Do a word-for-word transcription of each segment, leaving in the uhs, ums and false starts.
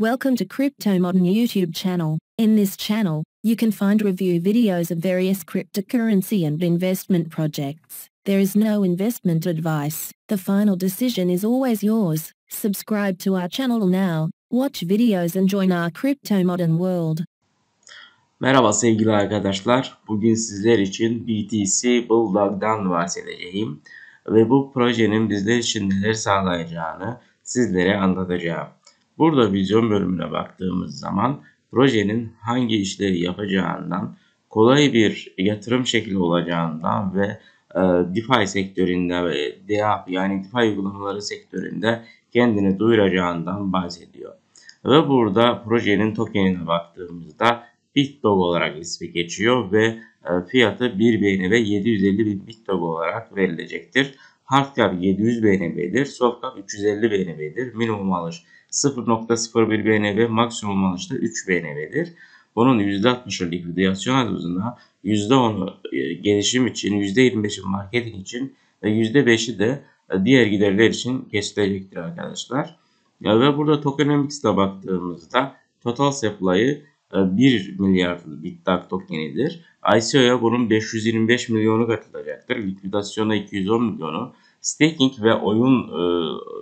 Welcome to Crypto Modern YouTube channel. In this channel, you can find review videos of various cryptocurrency and investment projects. There is no investment advice. The final decision is always yours. Subscribe to our channel now, watch videos and join our Crypto Modern world. Merhaba sevgili arkadaşlar. Bugün sizler için B T C Bulldog'dan bahsedeceğim ve bu projenin bizler için neler sağlayacağını sizlere anlatacağım. Burada vizyon bölümüne baktığımız zaman projenin hangi işleri yapacağından, kolay bir yatırım şekli olacağından ve e, DeFi sektöründe ve D A P yani DeFi uygulamaları sektöründe kendini duyuracağından bahsediyor. Ve burada projenin tokenine baktığımızda BitDog olarak ismi geçiyor ve e, fiyatı bir B N B yedi yüz elli bin BitDog olarak verilecektir. Hardcap yedi yüz B N B'dir, softcap üç yüz elli B N B'dir, minimum alış sıfır nokta sıfır bir B N B, maksimum alışta üç B N B'dir. Bunun yüzde altmışı likvidasyon havuzuna, yüzde onu gelişim için, yüzde yirmi beşi marketing için ve yüzde beşi de diğer giderler için kesilecektir arkadaşlar. Ya ve burada tokenomics'e baktığımızda total supply'ı bir milyar BitDog tokenidir. I C O'ya bunun beş yüz yirmi beş milyonu katılacaktır. Likvidasyona iki yüz on milyonu. Staking ve oyun e,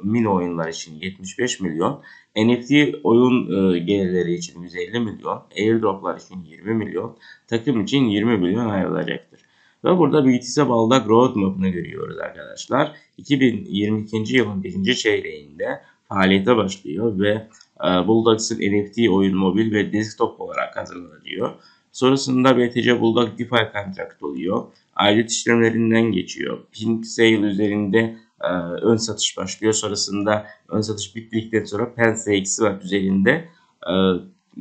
mini oyunlar için yetmiş beş milyon, N F T oyun e, gelirleri için yüz elli milyon, airdroplar için yirmi milyon, takım için yirmi milyon ayrılacaktır. Ve burada B T C Bulldog roadmap'ını görüyoruz arkadaşlar. iki bin yirmi iki yılın birinci çeyreğinde faaliyete başlıyor ve e, Bulldog's'ın N F T oyun mobil ve desktop olarak hazırlanıyor. Sonrasında B T C Bulldog DeFi kontrakt oluyor. Ayrıt işlemlerinden geçiyor. Pinsale üzerinde e, ön satış başlıyor. Sonrasında ön satış bittikten sonra PancakeSwap üzerinde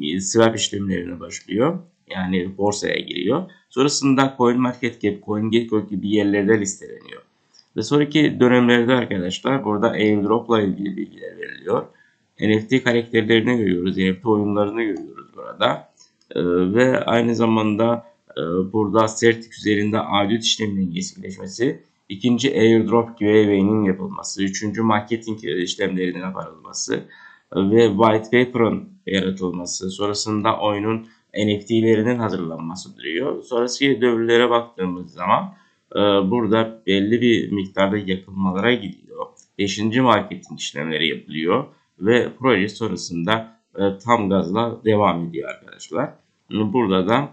e, swap işlemlerine başlıyor. Yani borsaya giriyor. Sonrasında CoinMarketCap, CoinGecko gibi yerlerde listeleniyor. Ve sonraki dönemlerde arkadaşlar burada airdrop'la ilgili bilgiler veriliyor. N F T karakterlerini görüyoruz. N F T oyunlarını görüyoruz burada. E, ve aynı zamanda burada Certik üzerinde adet işleminin gerçekleşmesi, ikinci airdrop giveaway'nin yapılması, üçüncü marketing işlemlerinin yaparılması ve white paper'ın yaratılması, sonrasında oyunun N F T'lerinin hazırlanması duruyor. Sonrasında dövürlere baktığımız zaman burada belli bir miktarda yakılmalara gidiyor. Beşinci marketing işlemleri yapılıyor ve proje sonrasında tam gazla devam ediyor arkadaşlar. Burada da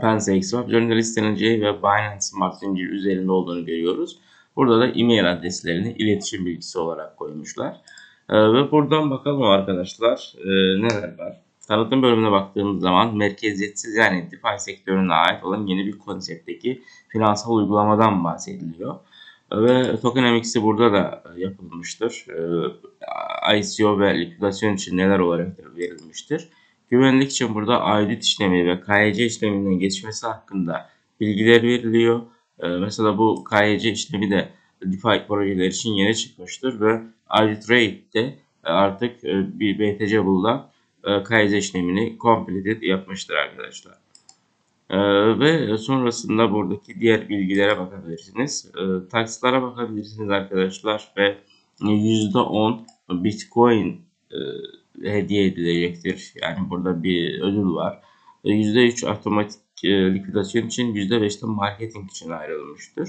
PancakeSwap üzerinde listeleneceği ve Binance Smart Zincir üzerinde olduğunu görüyoruz. Burada da e-mail adreslerini iletişim bilgisi olarak koymuşlar. Ee, ve buradan bakalım arkadaşlar e, neler var. Tanıtım bölümüne baktığımız zaman merkeziyetsiz yani DeFi sektörüne ait olan yeni bir konseptteki finansal uygulamadan bahsediliyor. Ve tokenomics'i burada da yapılmıştır. Ee, I C O ve likvidasyon için neler olarak verilmiştir. Güvenlik için burada audit işlemi ve K Y C işleminden geçmesi hakkında bilgiler veriliyor. Ee, mesela bu K Y C işlemi de DeFi projeler için yeni çıkmıştır ve audit rate'de artık e, bir B T C Bulldog e, K Y C işlemini completed yapmıştır arkadaşlar. E, ve sonrasında buradaki diğer bilgilere bakabilirsiniz. E, takslara bakabilirsiniz arkadaşlar ve yüzde on Bitcoin e, hediye edilecektir. Yani burada bir ödül var. yüzde üç otomatik likvidasyon için, yüzde beşte marketing için ayrılmıştır.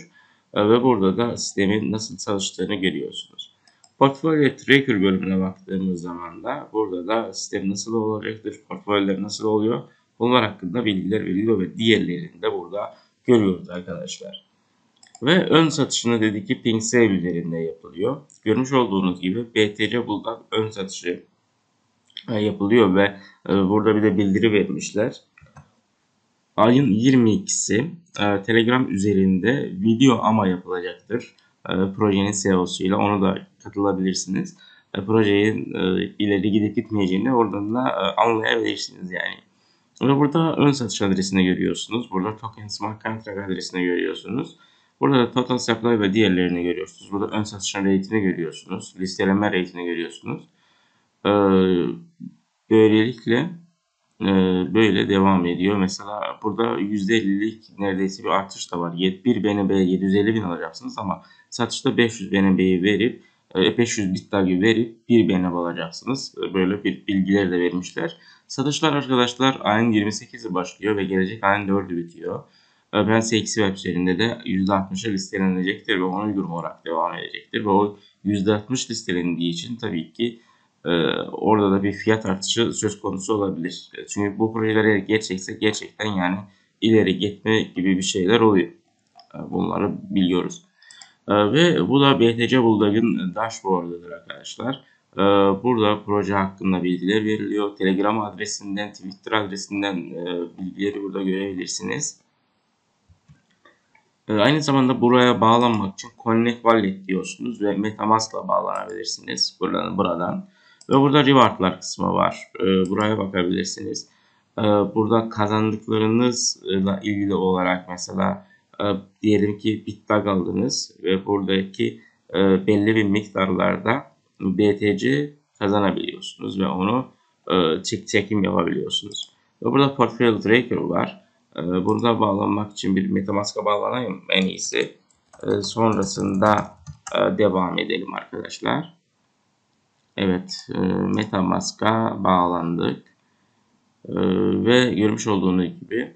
Ve burada da sistemin nasıl çalıştığını görüyorsunuz. Portfolyo Tracker bölümüne baktığımız zaman da burada da sistem nasıl olacaktır, portfolyolar nasıl oluyor, bunlar hakkında bilgiler veriliyor ve diğerlerini de burada görüyoruz arkadaşlar. Ve ön satışını dedi ki Pinsale üzerinde yapılıyor. Görmüş olduğunuz gibi B T C Bulldog ön satışı yapılıyor ve burada bir de bildiri vermişler. Ayın yirmi ikisi Telegram üzerinde video ama yapılacaktır. Projenin C E O'su ile onu da katılabilirsiniz. Projenin ileri gidip gitmeyeceğini oradan da anlayabilirsiniz yani. Ve burada ön satış adresini görüyorsunuz. Burada token smart contract adresini görüyorsunuz. Burada da total supply ve diğerlerini görüyorsunuz. Burada ön satışın rate'ini görüyorsunuz. Listeleme rate'ini görüyorsunuz. Böylelikle böyle devam ediyor. Mesela burada yüzde ellilik neredeyse bir artış da var. bir B N B'ye yedi yüz elli bin alacaksınız ama satışta beş yüz B N B'yi verip beş yüz BitDog'ı verip bir beğeni alacaksınız. Böyle bir bilgiler de vermişler. Satışlar arkadaşlar ayın yirmi sekizi başlıyor ve gelecek ayın dördü bitiyor. P N C X web üzerinde de yüzde altmışa listelenecektir ve ona uygun olarak devam edecektir. Ve o yüzde altmış listelendiği için tabii ki orada da bir fiyat artışı söz konusu olabilir. Çünkü bu projeler gerçekse gerçekten yani ileri gitme gibi bir şeyler oluyor. Bunları biliyoruz. Ve bu da B T C Bulldog'ın dashboard'ıdır arkadaşlar. Burada proje hakkında bilgiler veriliyor. Telegram adresinden, Twitter adresinden bilgileri burada görebilirsiniz. Aynı zamanda buraya bağlanmak için Connect Wallet diyorsunuz ve MetaMask'la bağlanabilirsiniz buradan. buradan. Ve burada rewardlar kısmı var. Buraya bakabilirsiniz. Burada kazandıklarınızla ilgili olarak mesela diyelim ki BitDog aldınız ve buradaki belli bir miktarlarda B T C kazanabiliyorsunuz ve onu çekim yapabiliyorsunuz. Ve burada Portfolio Tracker var. Burada bağlanmak için bir MetaMask'a bağlanayım en iyisi. Sonrasında devam edelim arkadaşlar. Evet, MetaMask'a bağlandık. Ve görmüş olduğunuz gibi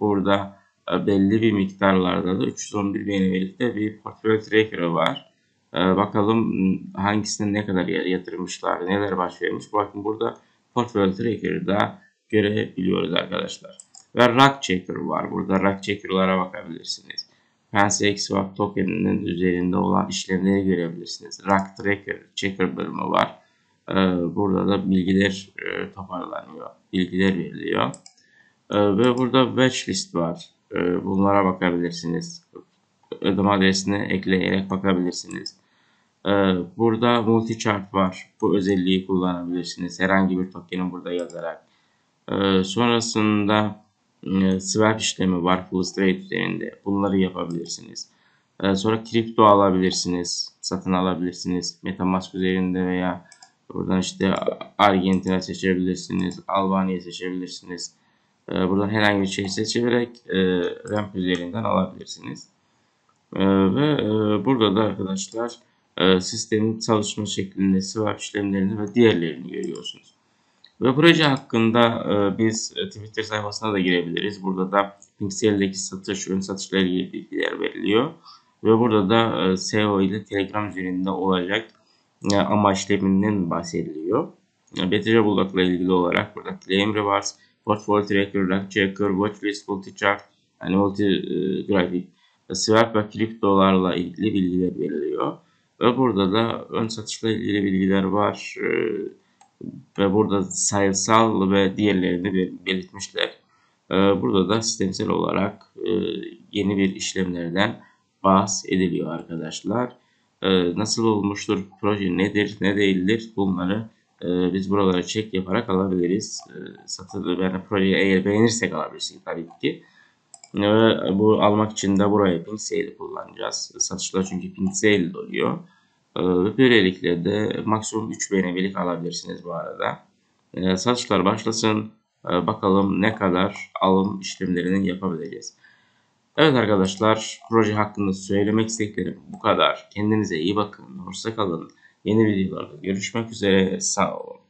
burada belli bir miktarlarda da üç yüz on bir beğeni birlikte bir portföy tracker'ı var. Bakalım hangisine ne kadar yatırmışlar, neler baş vermiş. Bakın burada portföy tracker'ı da görebiliyoruz arkadaşlar. Ve Rack Checker var. Burada Rack Checker'lara bakabilirsiniz. PancakeSwap tokeninin üzerinde olan işlemleri görebilirsiniz. Rack Tracker Checker bölümü var. Burada da bilgiler toparlanıyor. Bilgiler veriliyor. Ve burada watchlist var. Bunlara bakabilirsiniz. Ödeme adresine ekleyerek bakabilirsiniz. Burada multi chart var. Bu özelliği kullanabilirsiniz. Herhangi bir tokenin burada yazarak. Sonrasında swap işlemi var. Full trade üzerinde. Bunları yapabilirsiniz. Sonra kripto alabilirsiniz. Satın alabilirsiniz. MetaMask üzerinde veya buradan işte Argentina seçebilirsiniz. Albanya seçebilirsiniz. Buradan herhangi bir şey seçerek e, Ramp üzerinden alabilirsiniz. E, ve e, burada da arkadaşlar e, sistemin çalışma şeklinde swap işlemlerini ve diğerlerini görüyorsunuz. Ve proje hakkında e, biz Twitter sayfasına da girebiliriz. Burada da Pinsale'deki satış, ürün satışla ilgili bilgiler veriliyor. Ve burada da e, S E O ile Telegram üzerinde olacak e, ama işleminden bahsediliyor. E, B T C Bulldog'la ilgili olarak burada claim rewards, Portfolio Tracker, Rack Checker, Watchlist, Multichart, yani multi e, grafik, swap ve kriptolarla ilgili bilgiler veriliyor. Ve burada da ön satışla ilgili bilgiler var. E, ve burada sayısal ve diğerlerini belirtmişler. E, burada da sistemsel olarak e, yeni bir işlemlerden bahsediliyor arkadaşlar. E, nasıl olmuştur, proje nedir, ne değildir bunları biz buralara çek yaparak alabiliriz. Satılır. Yani projeyi eğer beğenirsek alabilirsin tabii ki. Bu almak için de buraya Pinsale'i kullanacağız. Satışlar çünkü Pinsale doluyor. Böylelikle de maksimum üç beğenilik alabilirsiniz bu arada. Satışlar başlasın. Bakalım ne kadar alım işlemlerini yapabileceğiz. Evet arkadaşlar, proje hakkında söylemek istediklerim bu kadar. Kendinize iyi bakın. Hoşça kalın. Yeni videolarda görüşmek üzere. Sağ olun.